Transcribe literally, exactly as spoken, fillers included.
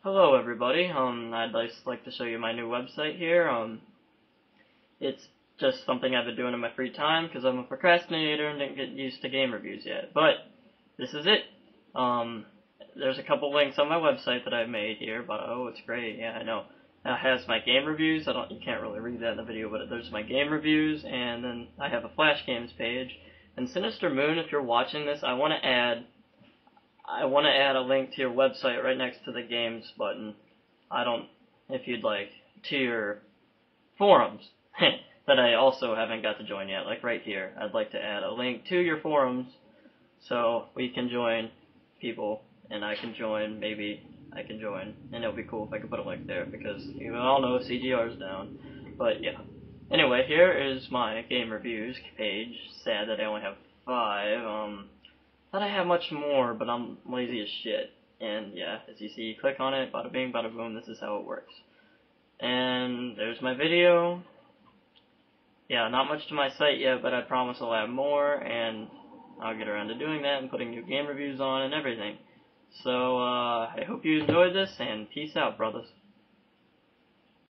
Hello everybody, um, I'd just like to show you my new website here. Um, it's just something I've been doing in my free time because I'm a procrastinator and didn't get used to game reviews yet, but this is it. Um, there's a couple links on my website that I've made here, but oh, it's great, yeah, I know. It has my game reviews. I don't, you can't really read that in the video, but there's my game reviews, and then I have a Flash Games page. And Sinister Moon, if you're watching this, I want to add, I want to add a link to your website right next to the games button. I don't, if you'd like, to your forums that I also haven't got to join yet. Like right here, I'd like to add a link to your forums so we can join people, and I can join maybe. I can join, and it'll be cool if I can put a link there, because you all know C G R's down, but yeah. Anyway, here is my game reviews page. Sad that I only have five, um, thought I have much more, but I'm lazy as shit, and yeah, as you see, you click on it, bada bing, bada boom, this is how it works. And there's my video. Yeah, not much to my site yet, but I promise I'll add more, and I'll get around to doing that, and putting new game reviews on, and everything. So, uh, I hope you enjoyed this, and peace out, brothers.